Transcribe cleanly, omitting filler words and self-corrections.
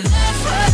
The